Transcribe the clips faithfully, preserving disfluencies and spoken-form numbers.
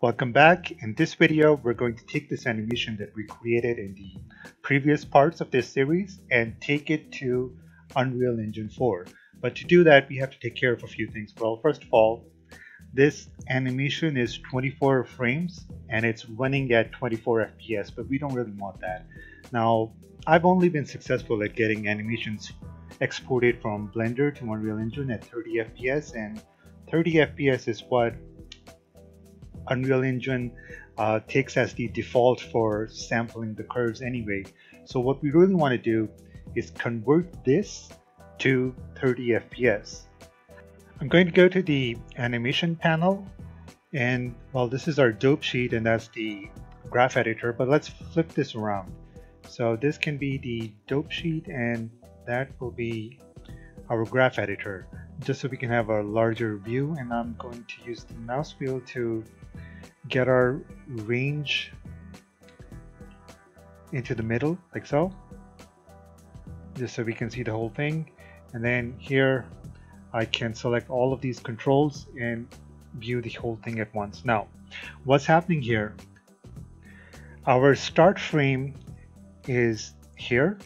Welcome back. In this video, we're going to take this animation that we created in the previous parts of this series and take it to Unreal Engine four. But to do that, we have to take care of a few things. Well, first of all, this animation is twenty-four frames and it's running at twenty-four F P S, but we don't really want that. Now, I've only been successful at getting animations exported from Blender to Unreal Engine at thirty F P S, and thirty F P S is what Unreal Engine uh, takes as the default for sampling the curves anyway. So what we really want to do is convert this to thirty F P S. I'm going to go to the animation panel, and well, this is our dope sheet and that's the graph editor, but let's flip this around. So this can be the dope sheet and that will be our graph editor, just so we can have a larger view. And I'm going to use the mouse wheel to get our range into the middle, like so, just so we can see the whole thing. And then here I can select all of these controls and view the whole thing at once. Now, what's happening here? Our start frame is here,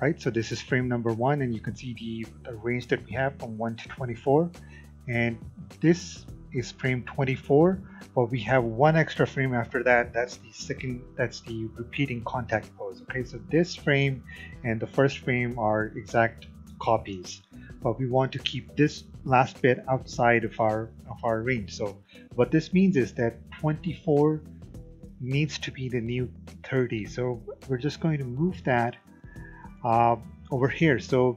right? So this is frame number one, and you can see the, the range that we have from one to twenty-four, and this is frame twenty-four, but we have one extra frame after that. That's the second, that's the repeating contact pose. Okay, so this frame and the first frame are exact copies, but we want to keep this last bit outside of our of our range. So what this means is that twenty-four needs to be the new thirty, so we're just going to move that uh, over here. So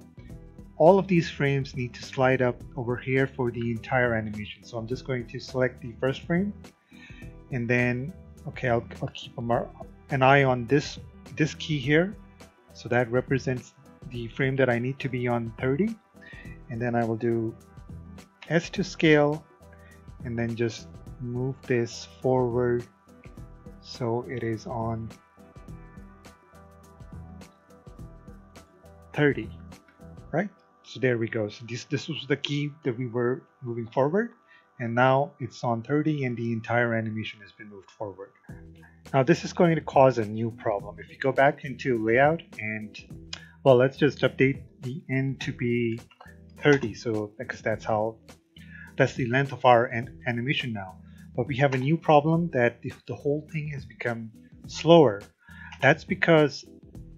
all of these frames need to slide up over here for the entire animation. So I'm just going to select the first frame, and then okay, I'll, I'll keep an eye on this this key here, so that represents the frame that I need to be on thirty, and then I will do S to scale and then just move this forward so it is on thirty, right? So there we go. So this this was the key that we were moving forward, and now it's on thirty and the entire animation has been moved forward. Now this is going to cause a new problem. If you go back into layout and, well, let's just update the end to be thirty, so because that's how, that's the length of our an animation now. But we have a new problem that if the whole thing has become slower, that's because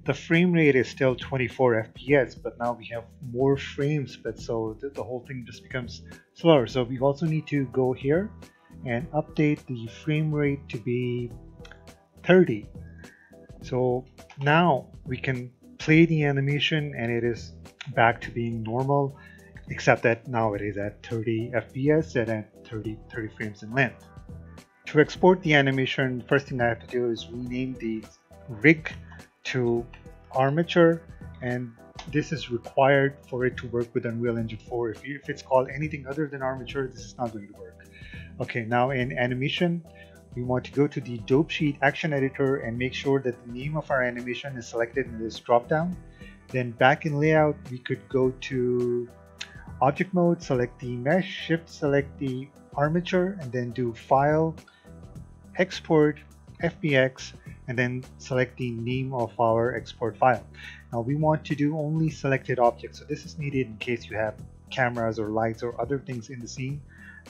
the frame rate is still twenty-four F P S, but now we have more frames, but so the, the whole thing just becomes slower. So we also need to go here and update the frame rate to be thirty. So now we can play the animation and it is back to being normal, except that now it is at thirty F P S and at thirty, thirty frames in length. To export the animation, first thing I have to do is rename the rig to armature, and this is required for it to work with Unreal Engine four. If, you, if it's called anything other than armature, this is not going to work. Okay, now in animation, we want to go to the dope sheet action editor and make sure that the name of our animation is selected in this drop down. Then back in layout, we could go to object mode, select the mesh, shift select the armature, and then do file, export, F B X, and then select the name of our export file. Now we want to do only selected objects, so this is needed in case you have cameras or lights or other things in the scene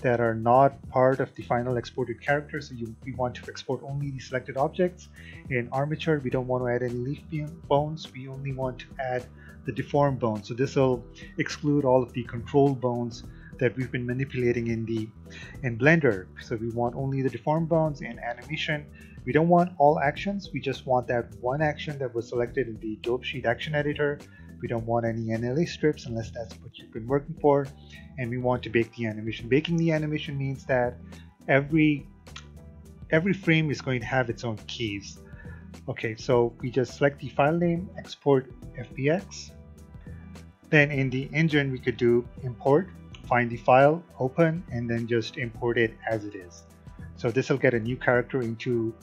that are not part of the final exported character. So you, we want to export only the selected objects. In armature, we don't want to add any leaf bones, we only want to add the deformed bones. So this will exclude all of the control bones that we've been manipulating in the in Blender. So we want only the deformed bones. In animation, we don't want all actions, we just want that one action that was selected in the dope sheet action editor. We don't want any N L A strips unless that's what you've been working for, and we want to bake the animation. Baking the animation means that every every frame is going to have its own keys. Okay, so we just select the file name, export F B X. Then in the engine, we could do import, find the file, open, and then just import it as it is. So this will get a new character into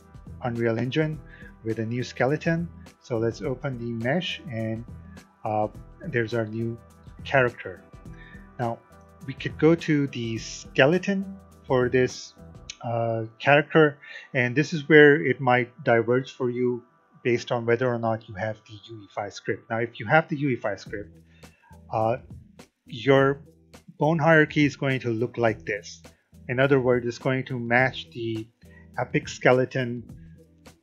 Unreal Engine with a new skeleton. So let's open the mesh, and uh, there's our new character. Now we could go to the skeleton for this uh, character, and this is where it might diverge for you based on whether or not you have the U E five script. Now, if you have the U E five script, uh, your bone hierarchy is going to look like this. In other words, it's going to match the Epic skeleton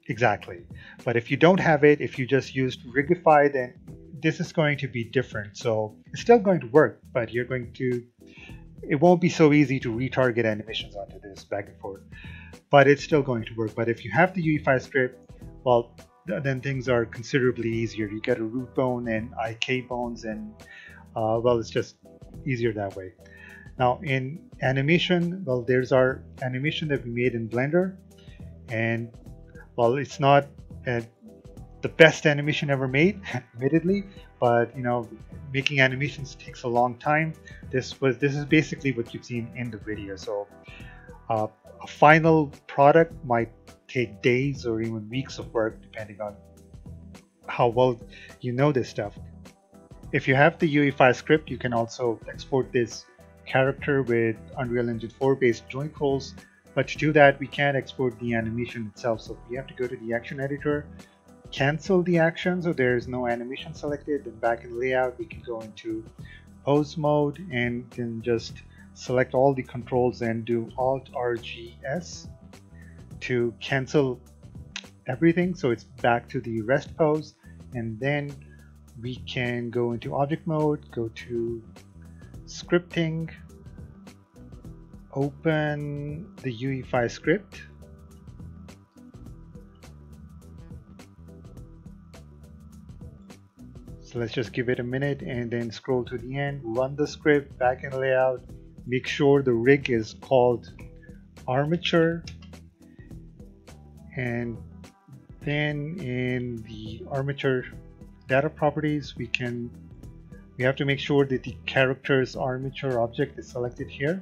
exactly. But if you don't have it, if you just used rigify, then this is going to be different. So it's still going to work, but you're going to, it won't be so easy to retarget animations onto this back and forth, but it's still going to work. But if you have the U E five script, well, then things are considerably easier. You get a root bone and I K bones, and uh, well, it's just easier that way. Now in animation, well, there's our animation that we made in Blender, and well, it's not uh, the best animation ever made, admittedly, but you know, making animations takes a long time. This was this is basically what you've seen in the video. So uh, a final product might take days or even weeks of work, depending on how well you know this stuff. If you have the U E five script, you can also export this character with Unreal Engine four based joint controls. But to do that, we can't export the animation itself, so we have to go to the action editor, cancel the action so there is no animation selected. Then back in layout, we can go into pose mode and then just select all the controls and do Alt R G S to cancel everything, so it's back to the rest pose. And then we can go into object mode, go to scripting, open the U E five script, so let's just give it a minute and then scroll to the end, run the script, back in layout, make sure the rig is called armature, and then in the armature data properties, we can we have to make sure that the character's armature object is selected here.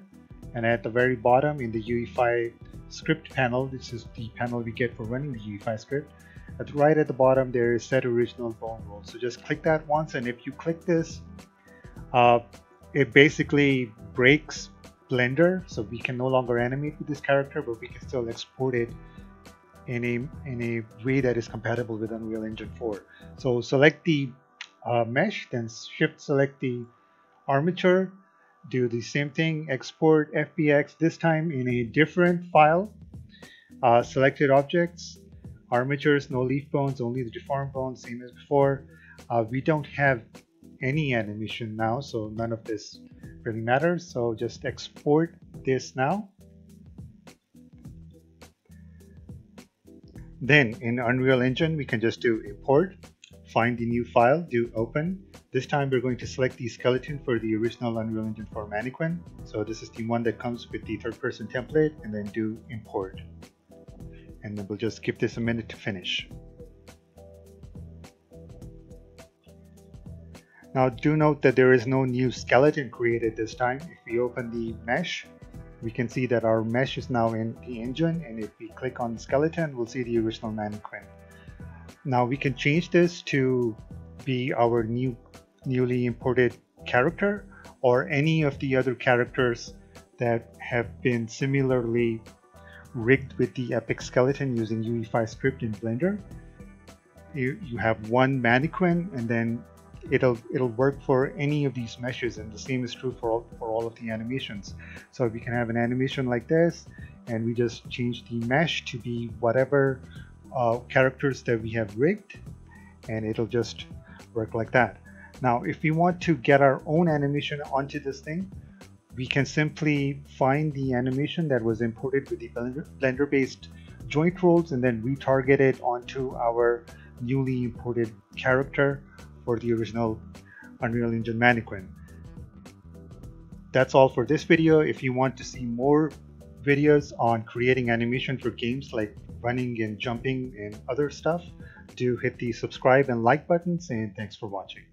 And at the very bottom in the U E five script panel, this is the panel we get for running the U E five script, at right at the bottom there is set original bone roll. So just click that once, and if you click this, uh, it basically breaks Blender, so we can no longer animate with this character, but we can still export it in a, in a way that is compatible with Unreal Engine four. So select the uh, mesh, then shift select the armature, do the same thing, export F B X, this time in a different file, uh, selected objects, armatures, no leaf bones, only the deformed bones, same as before. Uh, we don't have any animation now, so none of this really matters, so just export this now. Then in Unreal Engine, we can just do import, find the new file, do open. This time we're going to select the skeleton for the original Unreal Engine four Mannequin. So this is the one that comes with the third person template, and then do import. And then we'll just give this a minute to finish. Now do note that there is no new skeleton created this time. If we open the mesh, we can see that our mesh is now in the engine, and if we click on the skeleton, we'll see the original mannequin. Now we can change this to be our new, newly imported character, or any of the other characters that have been similarly rigged with the Epic skeleton using U E five script in Blender. You, you have one mannequin, and then it'll it'll work for any of these meshes, and the same is true for all, for all of the animations. So we can have an animation like this, and we just change the mesh to be whatever uh, characters that we have rigged, and it'll just work like that. Now if we want to get our own animation onto this thing, we can simply find the animation that was imported with the Blender based joint rolls, and then retarget it onto our newly imported character for the original Unreal Engine mannequin. That's all for this video. If you want to see more videos on creating animation for games like running and jumping and other stuff, do hit the subscribe and like buttons, and thanks for watching.